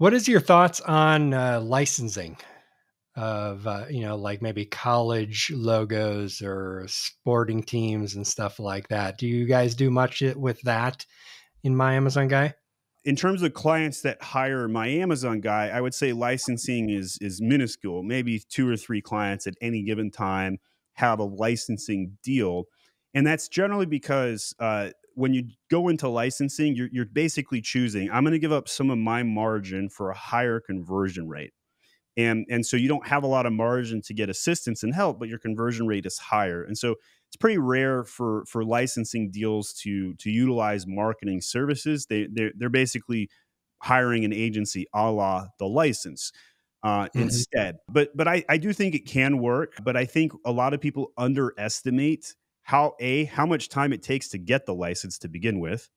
What is your thoughts on licensing of, like maybe college logos or sporting teams and stuff like that? Do you guys do much with that in My Amazon Guy? In terms of clients that hire My Amazon Guy, I would say licensing is minuscule. Maybe 2 or 3 clients at any given time have a licensing deal. And that's generally because when you go into licensing, you're basically choosing, I'm going to give up some of my margin for a higher conversion rate. And so you don't have a lot of margin to get assistance and help, but your conversion rate is higher. And so it's pretty rare for licensing deals to utilize marketing services. They're basically hiring an agency a la the license instead. But I do think it can work. But I think a lot of people underestimate how much time it takes to get the license to begin with.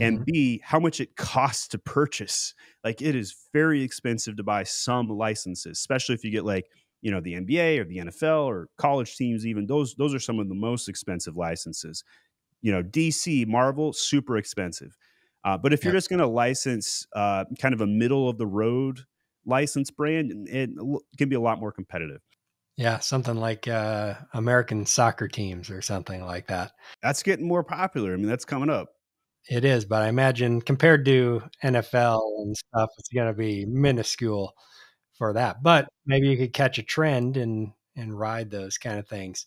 And B, how much it costs to purchase. Like, it is very expensive to buy some licenses, especially if you get like, the NBA or the NFL or college teams, even those are some of the most expensive licenses. DC, Marvel, super expensive. But if you're just going to license kind of a middle of the road license brand, it can be a lot more competitive. Yeah, something like American soccer teams or something like that. That's getting more popular. I mean, that's coming up. It is, but I imagine compared to NFL and stuff, it's going to be minuscule for that. But maybe you could catch a trend and ride those kind of things.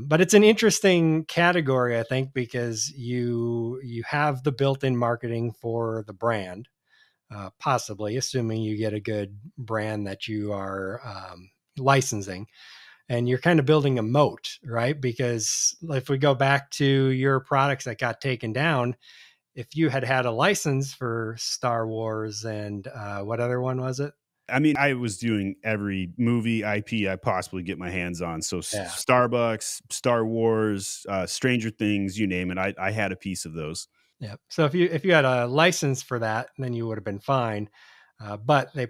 But it's an interesting category, I think, because you have the built-in marketing for the brand, possibly, assuming you get a good brand that you are licensing. And you're kind of building a moat, right? Because if we go back to your products that got taken down, if you had a license for Star Wars and what other one was it? I mean, I was doing every movie IP I possibly get my hands on. So Starbucks, Star Wars, Stranger Things, you name it. I had a piece of those. Yeah. So if you had a license for that, then you would have been fine. But they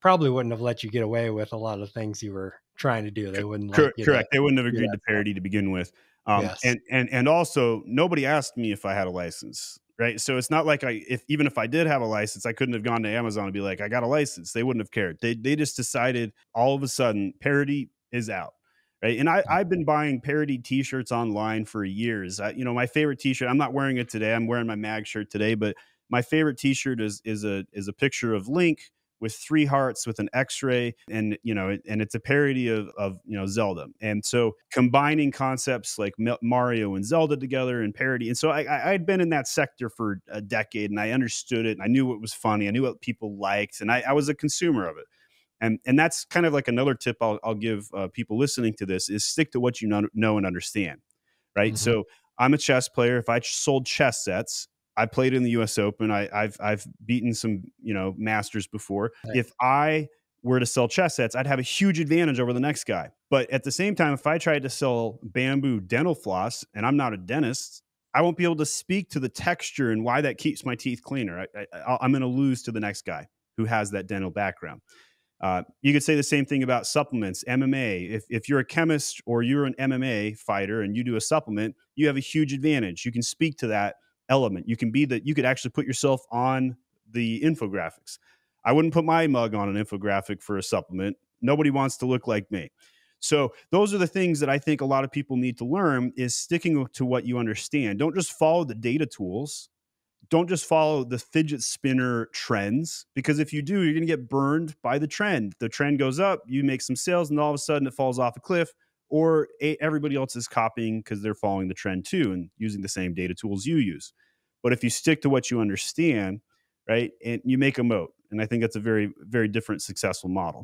probably wouldn't have let you get away with a lot of things you were trying to do. They wouldn't correct. They wouldn't have agreed to parody to begin with. And also, nobody asked me if I had a license, right? So it's not like even if I did have a license, I couldn't have gone to Amazon and be like, I got a license. They wouldn't have cared. They just decided all of a sudden parody is out, right? And I've been buying parody t-shirts online for years. My favorite t-shirt, I'm not wearing it today. I'm wearing my mag shirt today, but my favorite t-shirt is a picture of Link with 3 hearts with an X-ray, and and it's a parody of Zelda. And so combining concepts like Mario and Zelda together and parody. And so I'd been in that sector for a decade, and I understood it, and I knew what was funny. I knew what people liked, and I was a consumer of it. And that's kind of like another tip I'll give people listening to this is stick to what you know and understand, right? So I'm a chess player. If I sold chess sets, I played in the US Open. I've beaten some, masters before. Right. If I were to sell chess sets, I'd have a huge advantage over the next guy. But at the same time, if I tried to sell bamboo dental floss and I'm not a dentist, I won't be able to speak to the texture and why that keeps my teeth cleaner. I'm going to lose to the next guy who has that dental background. You could say the same thing about supplements, MMA. If you're a chemist or you're an MMA fighter and you do a supplement, you have a huge advantage. You can speak to that element. You could actually put yourself on the infographics. I wouldn't put my mug on an infographic for a supplement. Nobody wants to look like me. So those are the things that I think a lot of people need to learn is sticking to what you understand. Don't just follow the data tools. Don't just follow the fidget spinner trends, because if you do, you're going to get burned by the trend. The trend goes up, you make some sales, and all of a sudden it falls off a cliff, or everybody else is copying because they're following the trend too and using the same data tools you use. But if you stick to what you understand, right, and you make a moat, and I think that's a very, very different successful model.